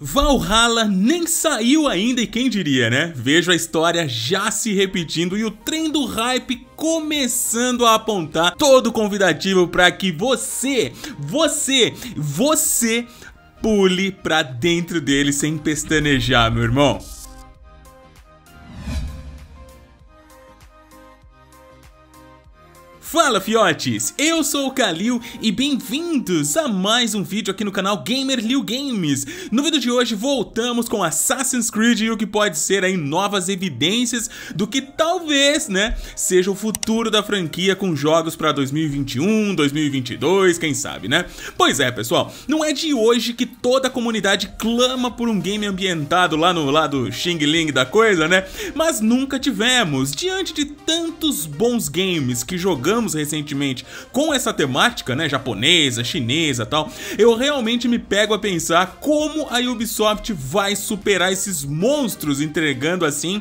Valhalla nem saiu ainda e quem diria, né? Vejo a história já se repetindo e o trem do hype começando a apontar todo o convidativo para que você pule pra dentro dele sem pestanejar, meu irmão. Fala fiotes, eu sou o Kalil e bem-vindos a mais um vídeo aqui no canal Gamer Liu Games. No vídeo de hoje voltamos com Assassin's Creed e o que pode ser aí novas evidências do que talvez, né, seja o futuro da franquia com jogos para 2021, 2022, quem sabe, né? Pois é, pessoal, não é de hoje que toda a comunidade clama por um game ambientado lá no lado Xing Ling da coisa, né? Mas nunca tivemos, diante de tantos bons games que jogamos recentemente com essa temática, né, japonesa, chinesa e tal, eu realmente me pego a pensar como a Ubisoft vai superar esses monstros, entregando assim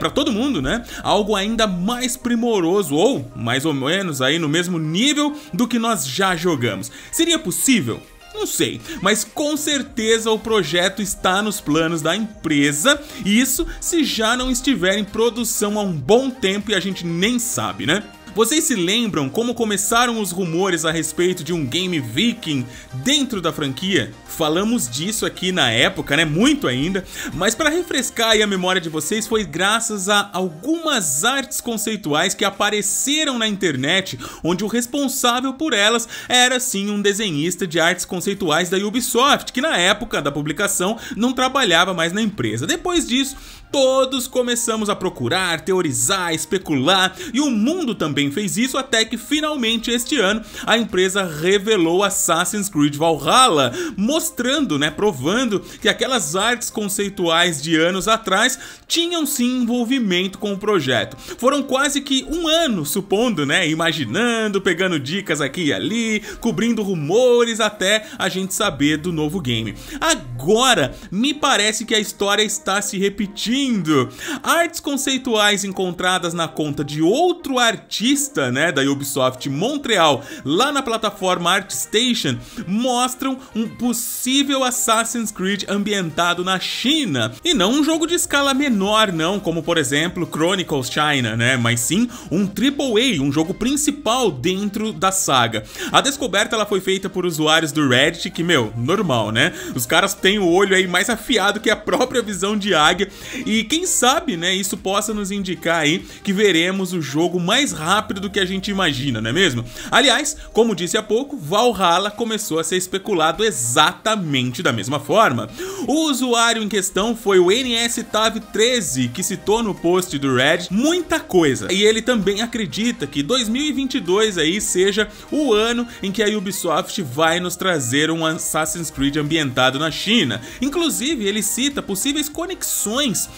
pra todo mundo, né, algo ainda mais primoroso ou mais ou menos aí no mesmo nível do que nós já jogamos. Seria possível? Não sei, mas com certeza o projeto está nos planos da empresa, e isso se já não estiver em produção há um bom tempo e a gente nem sabe, né? Vocês se lembram como começaram os rumores a respeito de um game viking dentro da franquia? Falamos disso aqui na época, né? Muito ainda, mas para refrescar aí a memória de vocês, foi graças a algumas artes conceituais que apareceram na internet, onde o responsável por elas era sim um desenhista de artes conceituais da Ubisoft, que na época da publicação não trabalhava mais na empresa. Depois disso, todos começamos a procurar, teorizar, especular, e o mundo também fez isso, até que finalmente este ano a empresa revelou Assassin's Creed Valhalla, mostrando, né, provando que aquelas artes conceituais de anos atrás tinham sim envolvimento com o projeto. Foram quase que um ano, supondo, né, imaginando, pegando dicas aqui e ali, cobrindo rumores até a gente saber do novo game. Agora, me parece que a história está se repetindo. Artes conceituais encontradas na conta de outro artista, né, da Ubisoft Montreal, lá na plataforma ArtStation, mostram um possível Assassin's Creed ambientado na China. E não um jogo de escala menor, não, como por exemplo Chronicles China, né, mas sim um AAA, um jogo principal dentro da saga. A descoberta ela foi feita por usuários do Reddit, que, meu, normal, né? Os caras têm o olho aí mais afiado que a própria visão de águia. E quem sabe, né, isso possa nos indicar aí que veremos o jogo mais rápido do que a gente imagina, não é mesmo? Aliás, como disse há pouco, Valhalla começou a ser especulado exatamente da mesma forma. O usuário em questão foi o NSTav13, que citou no post do Reddit muita coisa. E ele também acredita que 2022 aí seja o ano em que a Ubisoft vai nos trazer um Assassin's Creed ambientado na China. Inclusive, ele cita possíveis conexões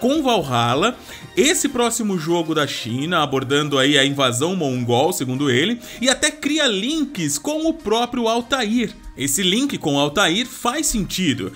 com Valhalla, esse próximo jogo da China, abordando aí a invasão mongol, segundo ele, e até cria links com o próprio Altair. Esse link com Altair faz sentido.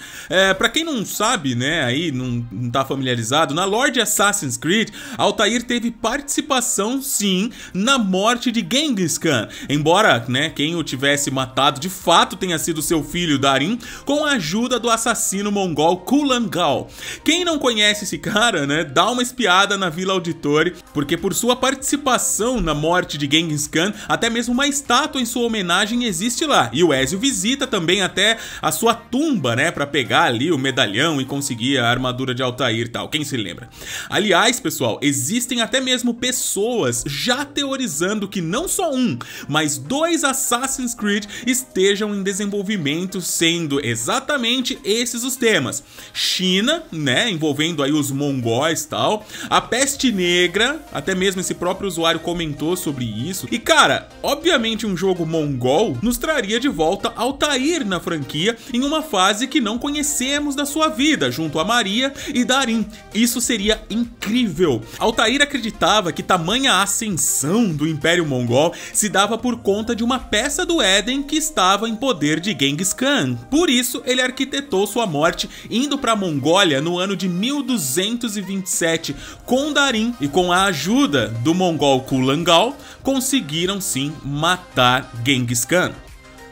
Pra quem não sabe, né, aí não tá familiarizado, na lore de Assassin's Creed, Altair teve participação, sim, na morte de Genghis Khan. Embora, né, quem o tivesse matado de fato tenha sido seu filho Darin, com a ajuda do assassino mongol Kulan Gaw. Quem não conhece esse cara, né, dá uma espiada na Vila Auditore, porque por sua participação na morte de Genghis Khan, até mesmo uma estátua em sua homenagem existe lá, e o Ezio visita também até a sua tumba, né, pra pegar ali o medalhão e conseguir a armadura de Altair e tal, quem se lembra? Aliás, pessoal, existem até mesmo pessoas já teorizando que não só um, mas dois Assassin's Creed estejam em desenvolvimento, sendo exatamente esses os temas: China, né, envolvendo aí os mongóis e tal, a Peste Negra, até mesmo esse próprio usuário comentou sobre isso, e cara, obviamente um jogo mongol nos traria de volta ao Altair na franquia em uma fase que não conhecemos da sua vida, junto a Maria e Darin. Isso seria incrível. Altair acreditava que tamanha ascensão do Império Mongol se dava por conta de uma peça do Éden que estava em poder de Genghis Khan. Por isso, ele arquitetou sua morte indo para a Mongólia no ano de 1227 com Darin, e com a ajuda do mongol Kulan Gaw, conseguiram sim matar Genghis Khan.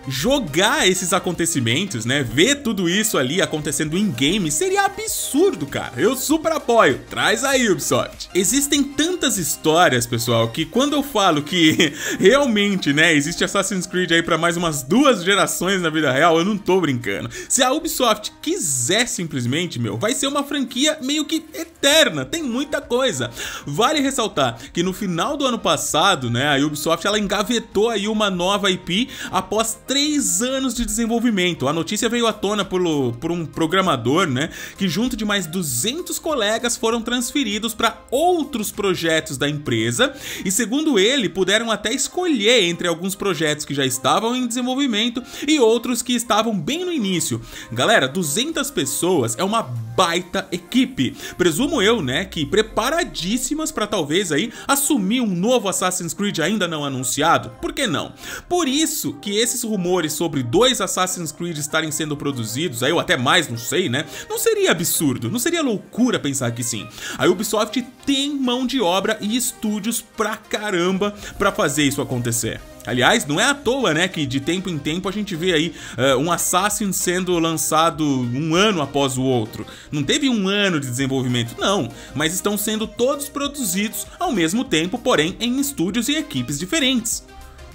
jogar esses acontecimentos, né? Ver tudo isso ali acontecendo em game seria absurdo, cara. Eu super apoio. Traz aí, Ubisoft. Existem tantas histórias, pessoal, que quando eu falo que realmente, né, existe Assassin's Creed aí pra mais umas 2 gerações na vida real, eu não tô brincando. Se a Ubisoft quiser simplesmente, meu, vai ser uma franquia meio que eterna. Tem muita coisa. Vale ressaltar que no final do ano passado, né, a Ubisoft, ela engavetou aí uma nova IP após 3 anos de desenvolvimento. A notícia veio à tona por um programador, né, que junto de mais 200 colegas foram transferidos para outros projetos da empresa e, segundo ele, puderam até escolher entre alguns projetos que já estavam em desenvolvimento e outros que estavam bem no início. Galera, 200 pessoas é uma baita equipe. Presumo eu, né, que preparadíssimas para talvez aí assumir um novo Assassin's Creed ainda não anunciado. Por que não? Por isso que esses rumores sobre 2 Assassin's Creed estarem sendo produzidos, aí ou até mais, não sei, né? Não seria absurdo, não seria loucura pensar que sim. A Ubisoft tem mão de obra e estúdios pra caramba pra fazer isso acontecer. Aliás, não é à toa, né, que de tempo em tempo a gente vê aí um Assassin sendo lançado um ano após o outro. Não teve um ano de desenvolvimento, não, mas estão sendo todos produzidos ao mesmo tempo, porém em estúdios e equipes diferentes.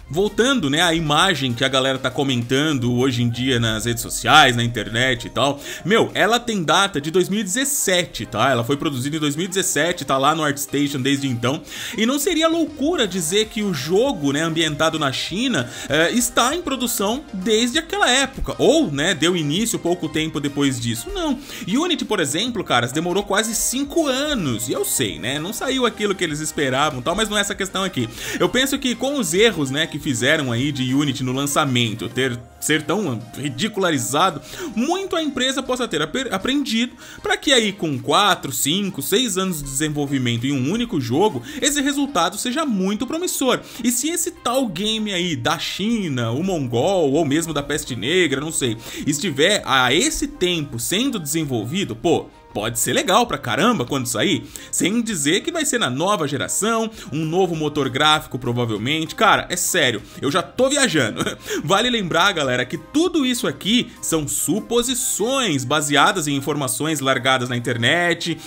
Voltando, né, à imagem que a galera tá comentando hoje em dia nas redes sociais, na internet e tal, meu, ela tem data de 2017, tá? Ela foi produzida em 2017, tá lá no ArtStation desde então, e não seria loucura dizer que o jogo, né, ambientado na China, está em produção desde aquela época, ou, né, deu início pouco tempo depois disso, não. Unity, por exemplo, caras, demorou quase 5 anos, e eu sei, né, não saiu aquilo que eles esperavam e tal, mas não é essa questão aqui. Eu penso que com os erros, né, que fizeram aí de Unity no lançamento ser tão ridicularizado, muito a empresa possa ter aprendido para que aí com 4, 5, 6 anos de desenvolvimento em um único jogo, esse resultado seja muito promissor. E se esse tal game aí da China, o Mongol ou mesmo da Peste Negra, não sei, estiver a esse tempo sendo desenvolvido, pô, pode ser legal pra caramba quando sair, sem dizer que vai ser na nova geração, um novo motor gráfico provavelmente. Cara, é sério, eu já tô viajando. Vale lembrar, galera, que tudo isso aqui são suposições baseadas em informações largadas na internet,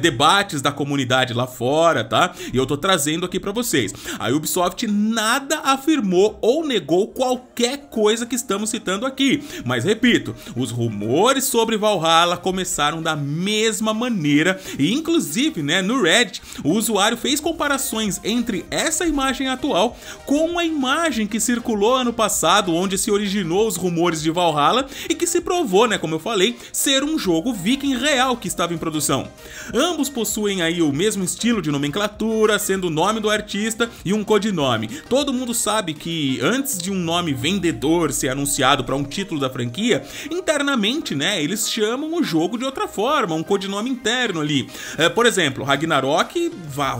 debates da comunidade lá fora, tá? E eu tô trazendo aqui pra vocês. A Ubisoft nada afirmou ou negou qualquer coisa que estamos citando aqui. Mas repito, os rumores sobre Valhalla começaram da mesma maneira, e inclusive, né, no Reddit, o usuário fez comparações entre essa imagem atual com a imagem que circulou ano passado, onde se originou os rumores de Valhalla e que se provou, né, como eu falei, ser um jogo viking real que estava em produção. Ambos possuem aí o mesmo estilo de nomenclatura, sendo o nome do artista e um codinome. Todo mundo sabe que antes de um nome vendedor ser anunciado para um título da franquia, internamente, né, eles chamam o jogo de outra forma, um codinome interno ali. Por exemplo, Ragnarok,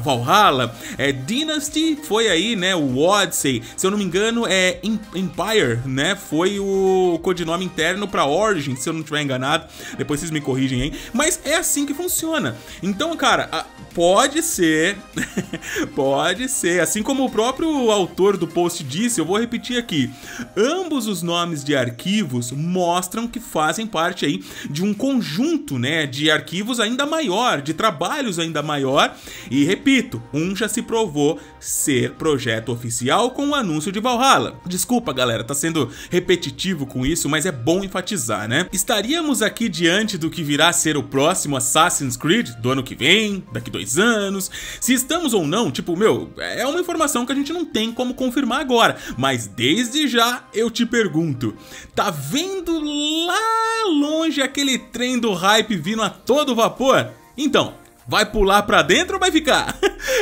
Valhalla, Dynasty foi aí, né, o Odyssey, se eu não me engano é Empire, né, foi o codinome interno para Origins, se eu não estiver enganado, depois vocês me corrigem aí, mas é assim que funciona. Então, cara, pode ser, pode ser, assim como o próprio autor do post disse, eu vou repetir aqui, ambos os nomes de arquivos mostram que fazem parte aí de um conjunto, né, de arquivos ainda maior, de trabalhos ainda maior, e repito, um já se provou ser projeto oficial com o anúncio de Valhalla. Desculpa, galera, tá sendo repetitivo com isso, mas é bom enfatizar, né? Estaríamos aqui diante do que virá a ser o próximo Assassin's Creed do ano que vem, daqui 2 anos, se estamos ou não, tipo, meu, é uma informação que a gente não tem como confirmar agora, mas desde já eu te pergunto, tá vendo lá longe aquele trem do hype vindo a todo vapor? Então, vai pular pra dentro ou vai ficar?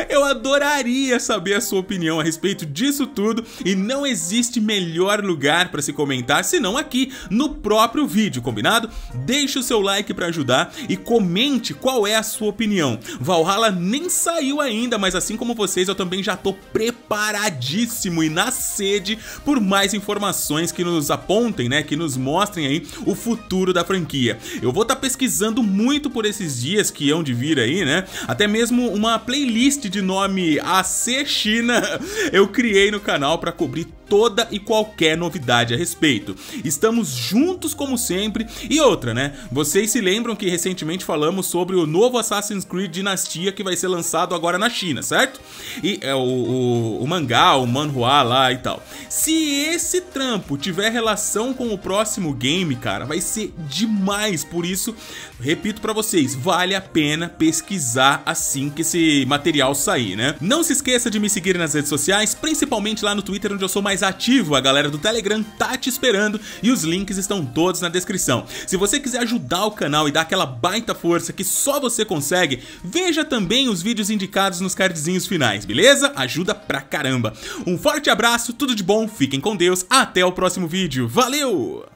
Eu adoraria saber a sua opinião a respeito disso tudo, e não existe melhor lugar pra se comentar senão aqui no próprio vídeo, combinado? Deixe o seu like pra ajudar e comente qual é a sua opinião. Valhalla nem saiu ainda, mas assim como vocês, eu também já tô preparadíssimo e na sede por mais informações que nos apontem, né, que nos mostrem aí o futuro da franquia. Eu vou estar pesquisando muito por esses dias que hão de vir aí, né, até mesmo uma playlist de nome AC China eu criei no canal para cobrir toda e qualquer novidade a respeito. Estamos juntos como sempre. E outra, né? Vocês se lembram que recentemente falamos sobre o novo Assassin's Creed Dynasty que vai ser lançado agora na China, certo? E é o mangá, o manhua lá e tal. Se esse trampo tiver relação com o próximo game, cara, vai ser demais. Por isso, repito pra vocês, vale a pena pesquisar assim que esse material sair, né? Não se esqueça de me seguir nas redes sociais, principalmente lá no Twitter, onde eu sou mais ativo. A galera do Telegram tá te esperando e os links estão todos na descrição. Se você quiser ajudar o canal e dar aquela baita força que só você consegue, veja também os vídeos indicados nos cardzinhos finais, beleza? Ajuda pra caramba. Um forte abraço, tudo de bom, fiquem com Deus, até o próximo vídeo. Valeu!